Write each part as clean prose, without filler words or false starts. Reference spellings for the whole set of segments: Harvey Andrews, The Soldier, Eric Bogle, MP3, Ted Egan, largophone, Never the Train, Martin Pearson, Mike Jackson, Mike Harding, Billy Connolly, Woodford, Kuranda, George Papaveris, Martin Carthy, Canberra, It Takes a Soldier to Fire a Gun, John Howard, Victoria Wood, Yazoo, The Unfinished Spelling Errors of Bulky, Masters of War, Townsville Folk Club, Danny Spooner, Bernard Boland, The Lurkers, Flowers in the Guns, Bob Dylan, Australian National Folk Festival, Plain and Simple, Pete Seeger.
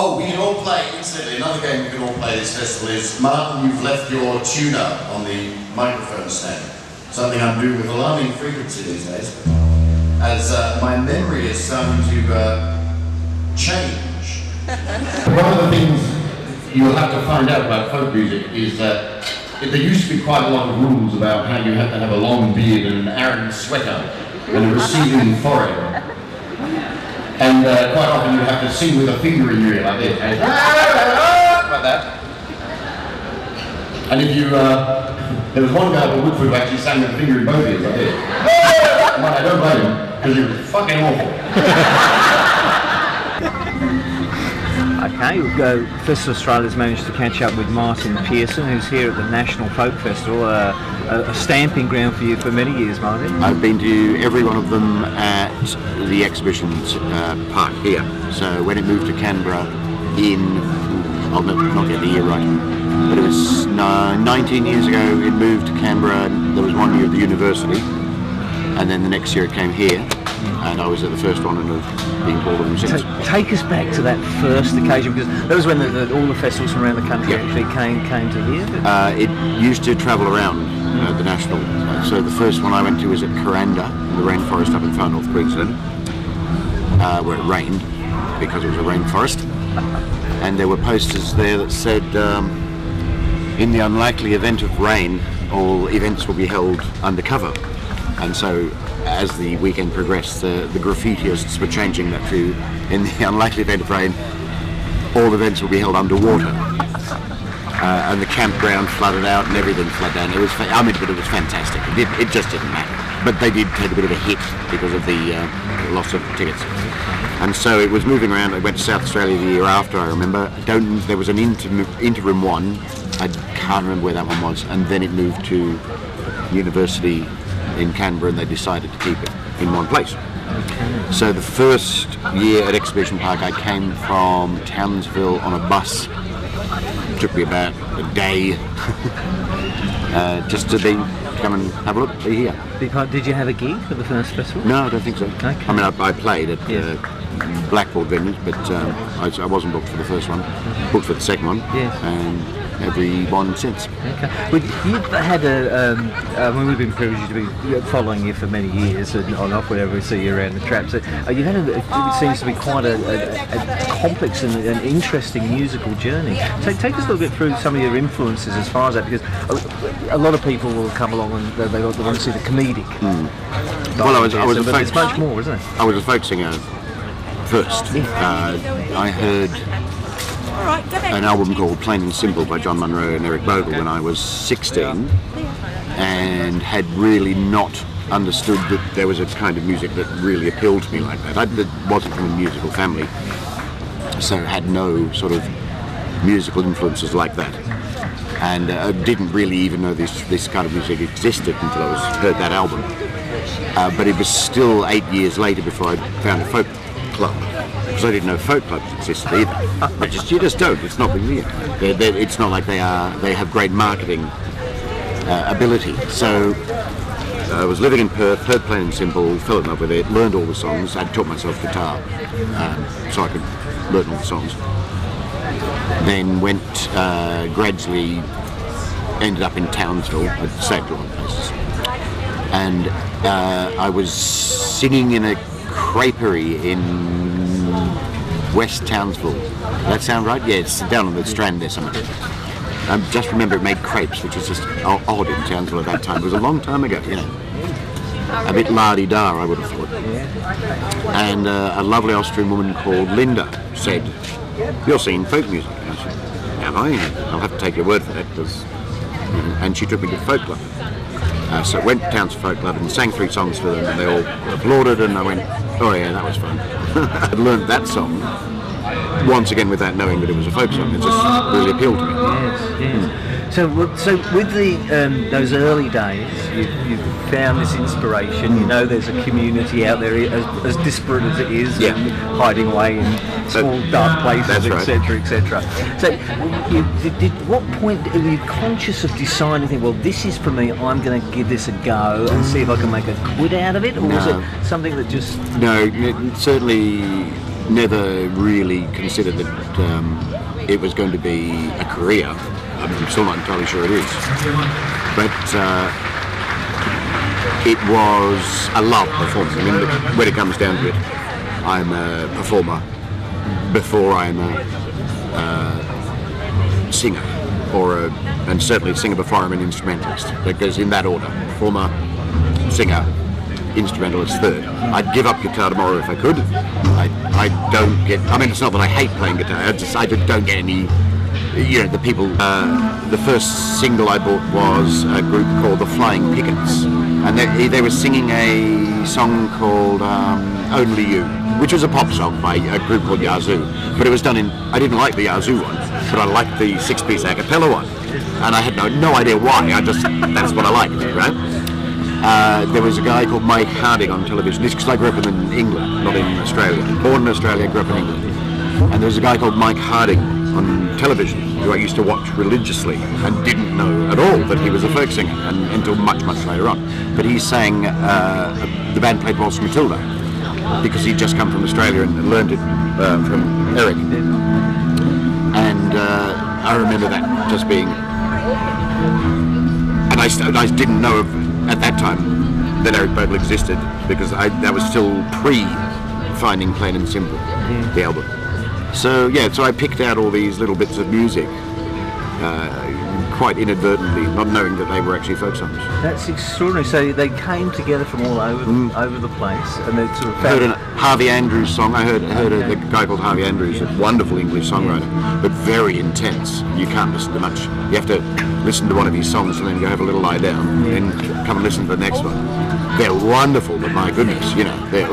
Oh, we can all play, incidentally, another game we can all play this festival is, Martin, you've left your tuner on the microphone stand. Something I'm doing with alarming frequency these days, as my memory is starting to change. One of the things you'll have to find out about folk music is that there used to be quite a lot of rules about how you had to have a long beard and an arrogant sweater and a receding forehead. And quite often you have to sing with a finger in your ear like this, and like that. And if you, there was one guy at Woodford who actually sang with a finger in both ears like this. And I don't blame him, because he was fucking awful. Okay, we'll go. Festival Australia's managed to catch up with Martin Pearson, who's here at the National Folk Festival, a stamping ground for you for many years, Martin. I've been to every one of them at the exhibitions part here. So when it moved to Canberra in, I'll not get the year right, but it was 19 years ago it moved to Canberra, and there was one year at the university, and then the next year it came here. And I was at the first one and have been to all of them since. Take us back to that first occasion, because that was when all the festivals from around the country actually came to here. It used to travel around the national. So the first one I went to was at Kuranda, in the rainforest up in far north Queensland, where it rained, because it was a rainforest. And there were posters there that said, in the unlikely event of rain, all events will be held undercover. And so, as the weekend progressed, the graffitiists were changing that to, in the unlikely event of rain, all events will be held underwater. And the campground flooded out and everything flooded down. It was, I mean, but it was fantastic. It just didn't matter. But they did take a bit of a hit because of the loss of tickets. And so it was moving around. I went to South Australia the year after, I remember. There was an interim one. I can't remember where that one was. And then it moved to university in Canberra, and they decided to keep it in one place. Okay. So the first year at Exhibition Park, I came from Townsville on a bus. It took me about a day just to come and have a look. Be here. Did you have a gig for the first festival? No, I don't think so. Okay. I mean, I played at Blackboard venues, but I wasn't booked for the first one. Booked for the second one. Yes. And everyone since. Okay. Well, you've had a, we've been privileged to be following you for many years, and on off whenever we see you around the traps. So, you've had, it seems to be quite a complex and an interesting musical journey. So take us a little bit through some of your influences as far as that, because a lot of people will come along and they want to see the comedic. Mm. Well, I was but it's much more, isn't it? I was a folk singer first. I heard an album called Plain and Simple by John Munro and Eric Bogle when I was 16, and had really not understood that there was a kind of music that really appealed to me like that. I wasn't from a musical family, so had no sort of musical influences like that, and I didn't really even know this kind of music existed until I heard that album. But it was still 8 years later before I found a folk club, because I didn't know folk clubs existed either. But you just don't. It's not been there. It's not like they have great marketing ability. So I was living in Perth, heard Plain and Simple, fell in love with it, learned all the songs. I taught myself guitar, so I could learn all the songs. Then went gradually, ended up in Townsville. I stayed at a lot of places, and I was singing in a creperie in West Townsville. Does that sound right? Yeah, it's down on the Strand there somewhere. I just remember it made crepes, which was just odd in Townsville at that time. It was a long time ago, you know. A bit la-di-da, I would have thought. And a lovely Austrian woman called Linda said, "You're singing folk music." And I said, "Have I? I'll have to take your word for that." Cause... And she took me to the folk club. So I went to Townsville Folk Club and sang 3 songs for them, and they all applauded, and I went, "Oh yeah, that was fun." I learned that song, once again without knowing that it was a folk song. It just really appealed to me. Yes, yes. Mm. So with the, those early days, you've found this inspiration, you know there's a community out there as disparate as it is, and hiding away in small dark places, etc, etc. So what point were you conscious of deciding, well, this is for me, I'm going to give this a go and see if I can make a quid out of it? Or was it something that just... No, certainly never really considered that it was going to be a career. I'm still not entirely sure it is. But it was a love performance. I mean, when it comes down to it, I'm a performer before I'm a singer, and certainly singer before I'm an instrumentalist. That goes in that order: performer, singer, instrumentalist third. I'd give up guitar tomorrow if I could. I don't get. I mean, it's not that I hate playing guitar. I just don't get any. You know, the people. The first single I bought was a group called The Flying Pickets, and they were singing a song called Only You, which was a pop song by a group called Yazoo. But it was done in. I didn't like the Yazoo one, but I liked the six-piece a cappella one, and I had no idea why. That's what I liked, right? There was a guy called Mike Harding on television. This because I grew up in England, not in Australia. Born in Australia, grew up in England. And there was a guy called Mike Harding on television who I used to watch religiously and didn't know at all that he was a folk singer until much, much later on. But he sang, the band played Waltzing Matilda because he'd just come from Australia and learned it from Eric. And I remember that just being... And I didn't know of... at that time that Eric Bogle existed, because that was still pre-finding Plain and Simple, the album. So I picked out all these little bits of music quite inadvertently, not knowing that they were actually folk songs. That's extraordinary. So they came together from all over the place, and they sort of... I heard a Harvey Andrews song. I heard a guy called Harvey Andrews, a wonderful English songwriter, but very intense. You can't listen to much. You have to listen to one of his songs and then go have a little lie down and come and listen to the next one. They're wonderful, but my goodness, you know, they're...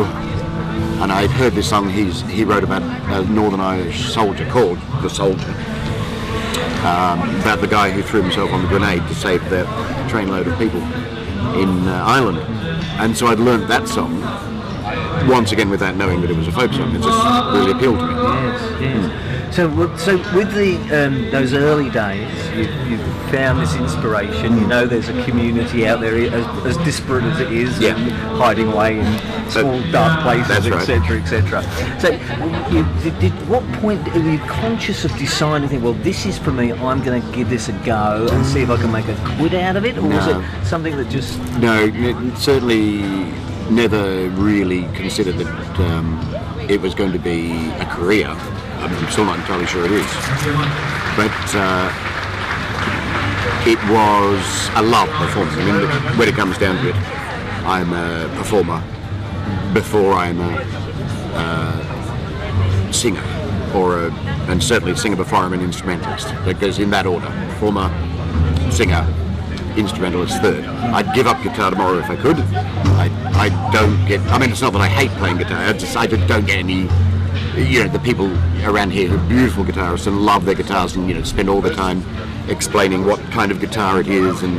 And I'd heard this song he wrote about a Northern Irish soldier called The Soldier, about the guy who threw himself on the grenade to save the trainload of people in Ireland. And so I'd learnt that song, once again without knowing that it was a folk song. It just really appealed to me. Yes, yes. So with the those early days, you've found this inspiration. You know, there's a community out there as disparate as it is, and hiding away in small dark places, etc., etc. So, at what point are you conscious of deciding, well, this is for me. I'm going to give this a go and see if I can make a quid out of it, or was it something that just... No, certainly never really considered that it was going to be a career. I'm still not entirely sure it is, but it was a love performance. I mean, when it comes down to it, I'm a performer before I'm a singer, and certainly singer before I'm an instrumentalist. That goes in that order: performer, singer, instrumentalist third. I'd give up guitar tomorrow if I could. I don't get... I mean, it's not that I hate playing guitar. I just don't get any... You know, the people around here who are beautiful guitarists and love their guitars and, you know, spend all their time explaining what kind of guitar it is and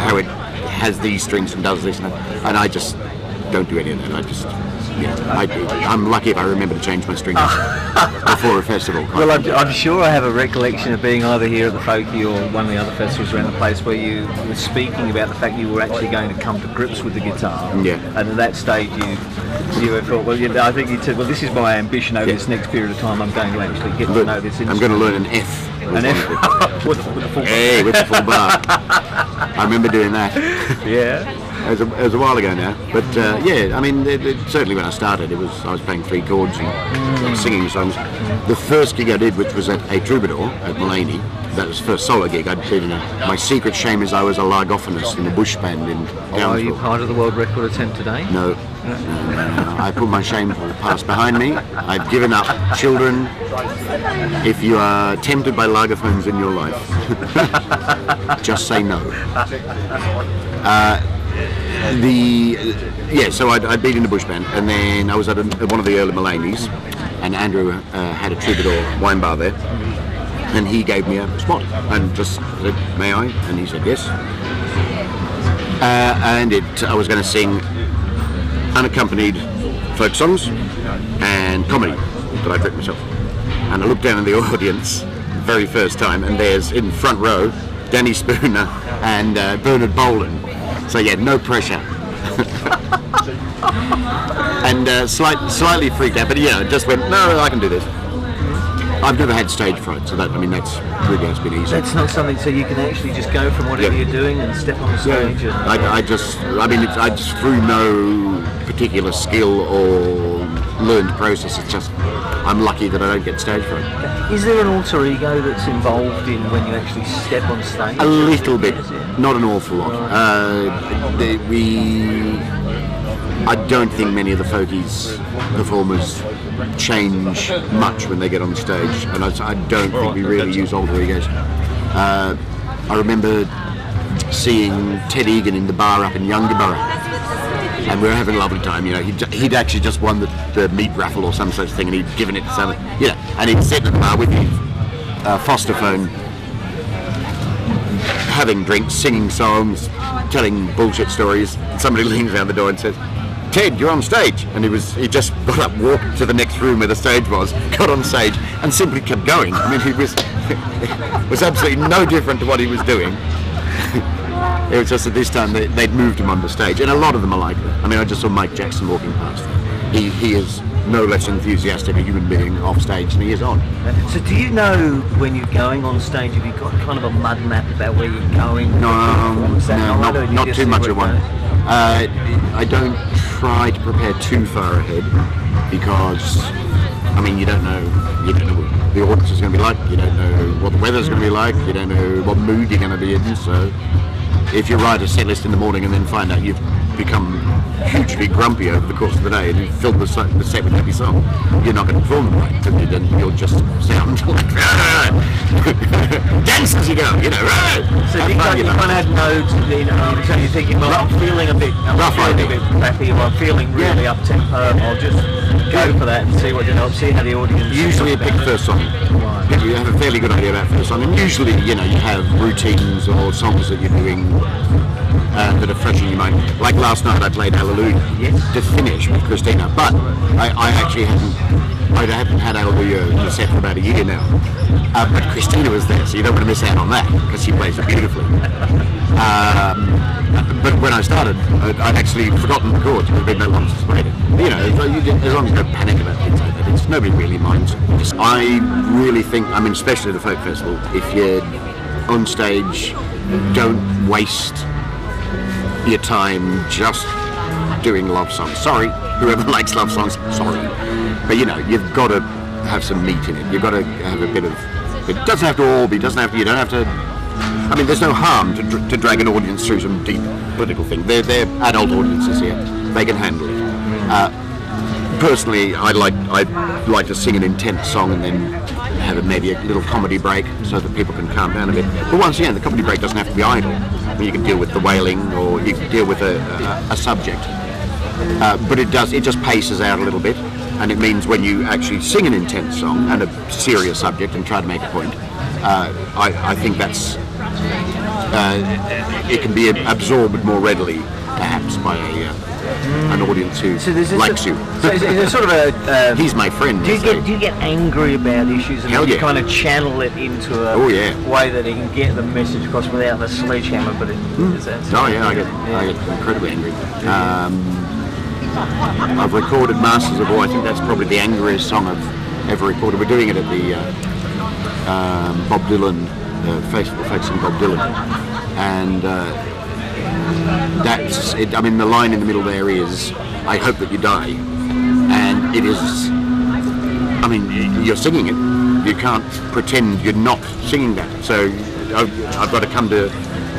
how it has these strings and does this and that. And I just don't do any of that. I'm lucky if I remember to change my strings before a festival. Well, I'm sure I have a recollection of being either here at the Folky or one of the other festivals around the place where you were speaking about the fact you were actually going to come to grips with the guitar. Yeah. And at that stage you thought, well, you know, I think you said, well, this is my ambition over this next period of time. I'm going to actually get to know this instrument. I'm going to learn an F. An F? With the full bar. I remember doing that. Yeah. It was a while ago now, but I mean, certainly when I started, I was playing three chords and singing songs. The first gig I did, which was at a Troubadour at Mullaney, that was the first solo gig I'd been in. My secret shame is I was a largophonist in a bush band in Townsville. Are you part of the world record attempt today? No. I put my shameful past behind me. I've given up. Children, if you are tempted by largophones in your life, just say no. So I'd been in the bush band, and then I was at one of the early Mullaneys, and Andrew had a Troubadour wine bar there, and he gave me a spot and just said, "May I?" And he said yes. I was going to sing unaccompanied folk songs and comedy that I'd written myself. And I looked down in the audience the very first time, and there's in front row Danny Spooner and Bernard Boland. So no pressure. and slightly freaked out, but yeah, just went, no, I can do this. I've never had stage fright, so that, I mean, that's really has been easy. That's not something, so you can actually just go from whatever you're doing and step on the stage. Yeah. And I just through no particular skill or learned process, it's just I'm lucky that I don't get stage fright. Is there an alter ego that's involved in when you actually step on stage? A little bit, not an awful lot. I don't think many of the folkies performers change much when they get on stage, and I don't think we really use alter egos. I remember seeing Ted Egan in the bar up in Youngerborough, and we were having a lovely time. You know, he'd actually just won the meat raffle or some such thing, and he'd given it to someone. You know, and he'd sat in the bar with his Foster phone, having drinks, singing songs, telling bullshit stories. And somebody leans down the door and says, "Ted, you're on stage," and he just got up, walked to the next room where the stage was, got on stage, and simply kept going. I mean, he was absolutely no different to what he was doing. It was just that this time they'd moved him onto stage, and a lot of them are like that. I mean, I just saw Mike Jackson walking past. He is no less enthusiastic a human being off stage than he is on. So do you know when you're going on stage, have you got kind of a mud map about where you're going? No, not too much of one. I don't try to prepare too far ahead, because I mean you don't know what the audience is going to be like, you don't know what the weather's going to be like, you don't know what mood you're going to be in. So if you write a set list in the morning and then find out you've become hugely grumpy over the course of the day and you filled the set with every song, you're not going to perform them right, because then you'll just sound like dance as you go, you know, right? So you kind of had nodes, you know, so you're thinking, well, I'm feeling a bit crappy, or I'm feeling really up tempo, I'll just go for that and see what, you know, see how the audience. Usually you pick first song. You have a fairly good idea about first song, and usually, you know, you have routines or songs that you're doing that are fresh in your mind. Like last night I played Hallelujah to finish with Christina, but I haven't had Hallelujah in the set for about a year now, but Christina was there, so you don't want to miss out on that, because she plays it beautifully. But when I started, I'd actually forgotten the chords, because there'd been no one to play it. You know, as long as you don't panic about things like that, it's nobody really minds. I really think, I mean, especially at the Folk Festival, if you're on stage, don't waste your time just doing love songs. Sorry, whoever likes love songs, sorry. But you know, you've got to have some meat in it. You've got to have a bit of. It doesn't have to all be. You don't have to. I mean, there's no harm to drag an audience through some deep political thing. They're adult audiences here. They can handle it. Personally, I like to sing an intense song and then have maybe a little comedy break so that people can calm down a bit. But once again, the comedy break doesn't have to be idle. I mean, you can deal with the wailing, or you can deal with a subject. But it just paces out a little bit, and it means when you actually sing an intense song and a serious subject and try to make a point, I think that's it can be absorbed more readily, perhaps, by an audience who likes you. So is it sort of a... he's my friend. Do you get angry about issues and you kind of channel it into a way that it can get the message across without the sledgehammer, but it... Is that I get incredibly angry. I've recorded Masters of War. I think that's probably the angriest song I've ever recorded. We're doing it at the Bob Dylan, facing Bob Dylan. And... that's it. I mean, the line in the middle there is, "I hope that you die," and it is, I mean, you're singing it, you can't pretend you're not singing that. So I've got to come to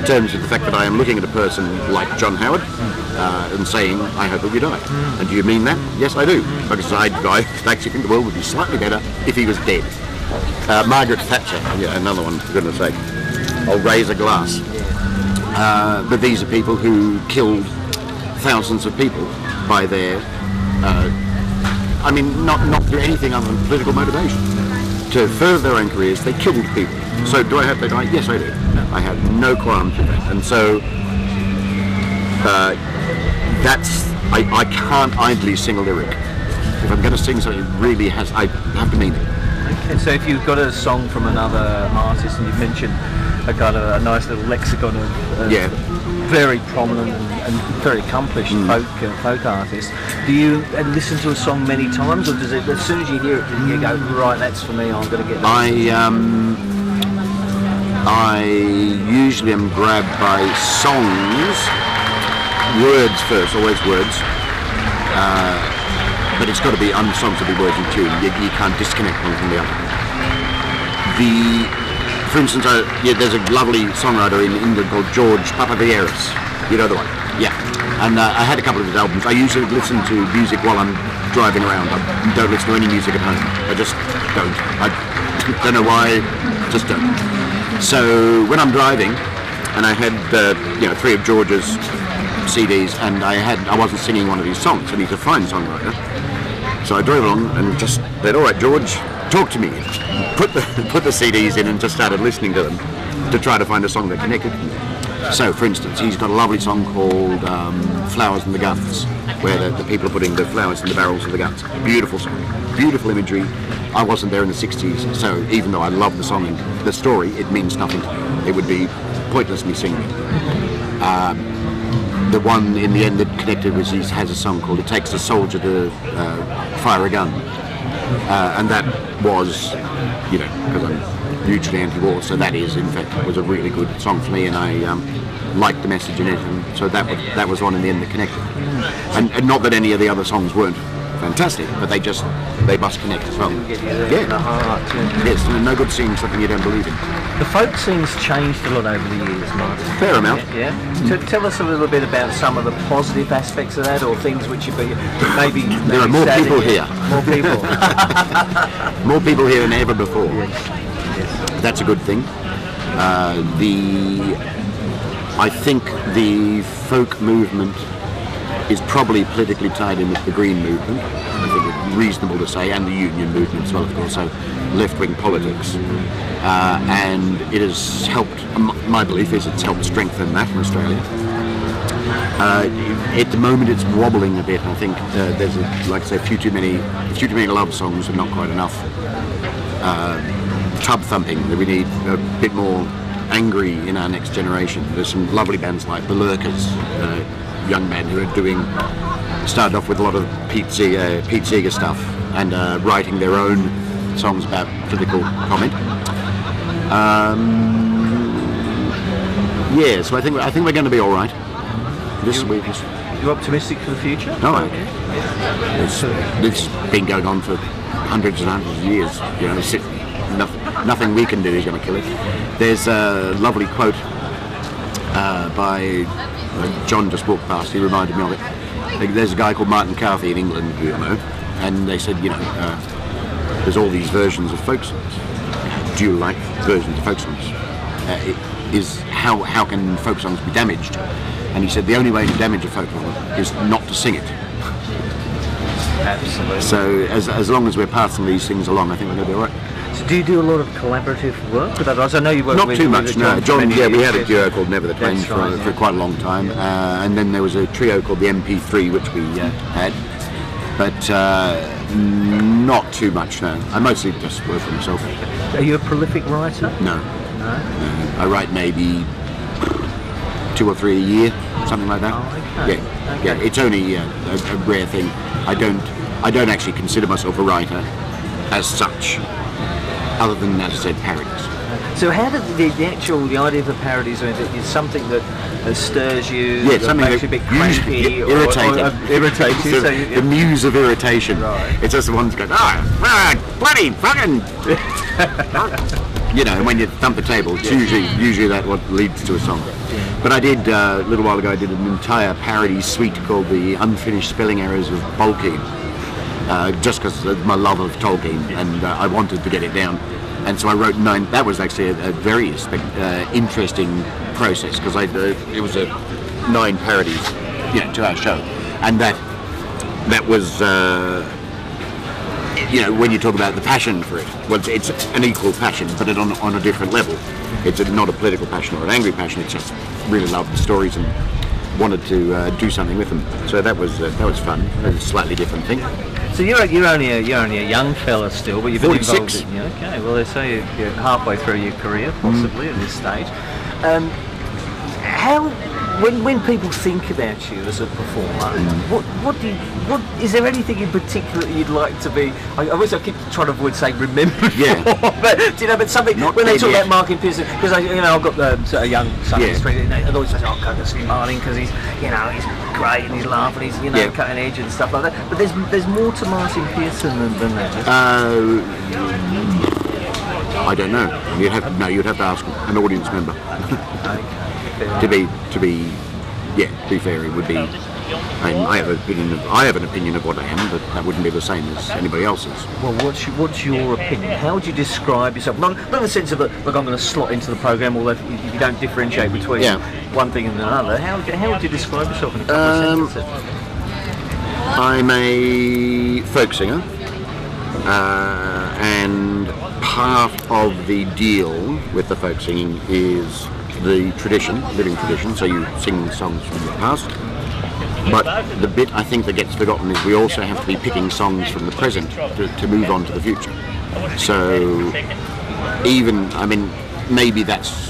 terms with the fact that I am looking at a person like John Howard and saying, "I hope that you die," and do you mean that? Yes, I do, because I actually think the world would be slightly better if he was dead. Margaret Thatcher, another one, for goodness sake. I'll raise a glass. But these are people who killed thousands of people by their, I mean, not through anything other than political motivation. To further their own careers, they killed people. So do I hope they die? Yes, I do. I have no qualms with that. And so I can't idly sing a lyric. If I'm going to sing something, it really I have to mean it. And so if you've got a song from another artist and you've mentioned a kind of a nice little lexicon of very prominent and very accomplished folk artist. Do you listen to a song many times, or does it, as soon as you hear it, do you go, right, that's for me, I'm going to get that? I usually am grabbed by songs, words first, always words, but it's got to be, songs will be words in tune. You can't disconnect one from the other. For instance, there's a lovely songwriter in England called George Papaveris. You know the one? Yeah. And I had a couple of his albums. I usually listen to music while I'm driving around. I don't listen to any music at home. I just don't. I don't know why. Just don't. So when I'm driving, and I had three of George's CDs, and I wasn't singing one of his songs, and he's a fine songwriter. So I drove along and just said, "All right, George, talk to me." Put the CDs in and just started listening to them to try to find a song that connected. So, for instance, he's got a lovely song called "Flowers in the Guns," where the people are putting the flowers in the barrels of the guns. Beautiful song, beautiful imagery. I wasn't there in the 60s, so even though I love the song and the story, it means nothing to me. It would be pointless me singing it. The one in the end that connected was he has a song called It Takes a Soldier to Fire a Gun. And that was, because I'm hugely anti-war, so that is, in fact, was a really good song for me, and I liked the message in it, and so that was one in the end that connected. And not that any of the other songs weren't fantastic, but they must connect as well. Yeah, the heart. Yes, no good seeing something you don't believe in. The folk scene's changed a lot over the years, Martin. Fair amount. Yeah. Tell us a little bit about some of the positive aspects of that, or things which you've maybe. There are more people here. More people. More people here than ever before. Yes. Yes. That's a good thing. I think the folk movement is probably politically tied in with the Green movement, I think it's reasonable to say, and the union movement as well, of course, so left-wing politics. And it has helped, my belief is it's helped strengthen that in Australia. At the moment it's wobbling a bit, I think. There's, a few too many love songs and not quite enough tub thumping. We need a bit more angry in our next generation. There's some lovely bands like The Lurkers, young men who are started off with a lot of Pete Seeger stuff and writing their own songs about political comment. So I think we're going to be all right this week. You optimistic for the future? No, it's been going on for hundreds and hundreds of years. Nothing we can do is going to kill it. There's a lovely quote by. John just walked past, he reminded me of it. There's a guy called Martin Carthy in England, and they said, there's all these versions of folk songs. Do you like versions of folk songs? How can folk songs be damaged? And he said the only way to damage a folk song is not to sing it. Absolutely. So as long as we're passing these things along, I think we're going to be all right. So do you do a lot of collaborative work with others? I know you work with... Not too much, no. John, we had a duo called Never the Train for quite a long time. Yeah. And then there was a trio called the MP3, which we had. But not too much, no. I mostly just work for myself. Are you a prolific writer? No. No? I write maybe 2 or 3 a year, something like that. Oh, okay. Yeah. Okay. Yeah, it's only a rare thing. I don't actually consider myself a writer as such. Other than that, I said parodies. So how did the idea of the parodies is something that stirs you? Yeah, something that makes you a bit cranky or irritated. The muse of irritation. Right. It's just the ones that go, bloody fucking... when you thump the table, it's usually that what leads to a song. Yeah. But I did, a little while ago, I did an entire parody suite called The Unfinished Spelling Errors of Bulky. Just because of my love of Tolkien, and I wanted to get it down, and so I wrote 9. That was actually a very interesting process, because it was a 9 parodies, to our show, and that was, when you talk about the passion for it, well, it's an equal passion, but it on a different level. It's not a political passion or an angry passion. It's just really loved the stories and wanted to do something with them. So that was fun. It was a slightly different thing. So you're only a young fella still, but you've been 46. Involved in okay, well they say you're halfway through your career, possibly, at this stage. How When people think about you as a performer, is there anything in particular you'd like to be? I wish I keep trying to avoid saying remembered. Yeah. But but something not when they talk about Martin Pearson, because I've got a young son in the street, and I always say, oh, go to see Martin because he's great and he's laughing, he's cutting edge and stuff like that. But there's more to Martin Pearson than that. I don't know. You'd have to ask an audience member. To be fair, it would be. I have an opinion of what I am, but that wouldn't be the same as anybody else's. Well, what's your opinion? How would you describe yourself? Not in the sense of I'm going to slot into the program, although if you don't differentiate between one thing and another. How would you describe yourself in a couple of sentences? I'm a folk singer, and part of the deal with the folk singing is the tradition, living tradition, so you sing songs from the past. But the bit I think that gets forgotten is we also have to be picking songs from the present to move on to the future. So maybe that's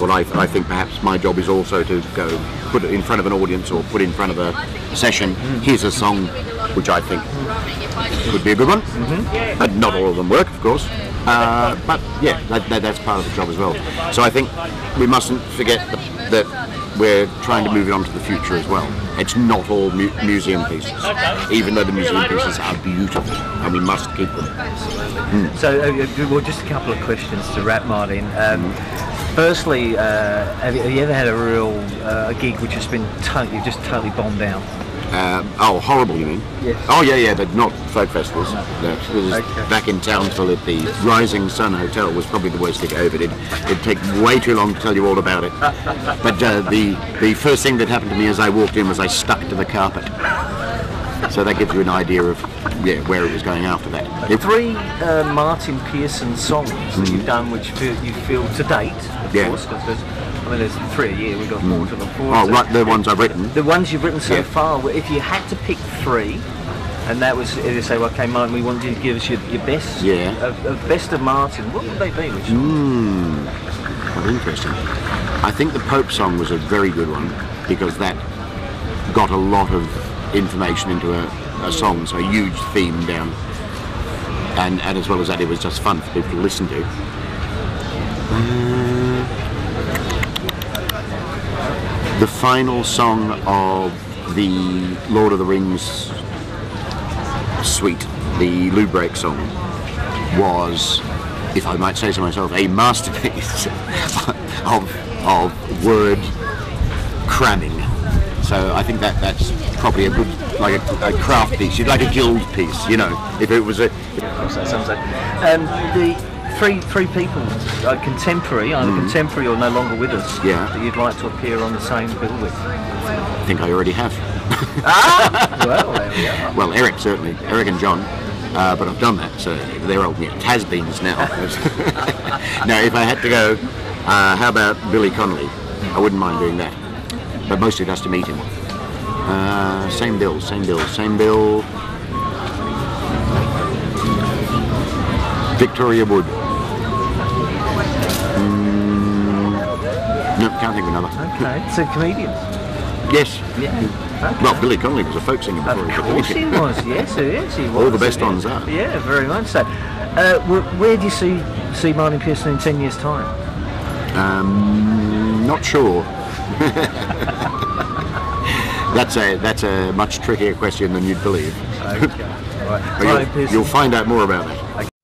what I think perhaps my job is also to go put it in front of an audience or put in front of a session, here's a song which I think could be a good one. But not all of them work, of course. That's part of the job as well. So I think we mustn't forget that we're trying to move it on to the future as well. It's not all museum pieces, even though the museum pieces are beautiful, and we must keep them. So, just a couple of questions to wrap, Martin. Firstly, have you ever had a real gig which has been totally bombed out? Horrible, you mean? Yes. Oh, yeah, but not folk festivals. Back in Townsville at the Rising Sun Hotel was probably the worst gig I ever did. It'd take way too long to tell you all about it. But the first thing that happened to me as I walked in was I stuck to the carpet. So that gives you an idea of where it was going after that. The three Martin Pearson songs that you've done, which you feel to date, of course, there's three a year, we've got more to look forward to. Oh, right, the ones I've written. The ones you've written so far, if you had to pick three, and that was, they say, well, okay, Martin, we want you to give us your best, best of Martin, what would they be? Interesting. I think the Pope song was a very good one, because that got a lot of information into a song, so a huge theme down. And as well as that, it was just fun for people to listen to. The final song of the Lord of the Rings suite, the Lou Break song, was, if I might say so myself, a masterpiece of word cramming. So I think that's probably a good, like a craft piece, like a guild piece, if it was a... Three people, contemporary or no longer with us, that you'd like to appear on the same bill with? I think I already have. Well, there we are. Well, Eric, certainly. Eric and John. But I've done that, so they're all has-beens now. Now, if I had to go, how about Billy Connolly? I wouldn't mind doing that. But mostly just to meet him. Same bill. Victoria Wood. No, can't think of another. Okay, so comedians. Yes. Yeah. Okay. Well, Billy Connolly was a folk singer before. Of course he was. Yes, he was. All the best ones are. Yeah, very much so. Where do you see Martin Pearson in 10 years' time? Not sure. That's a much trickier question than you'd believe. Okay. All right. But you'll find out more about it. Okay.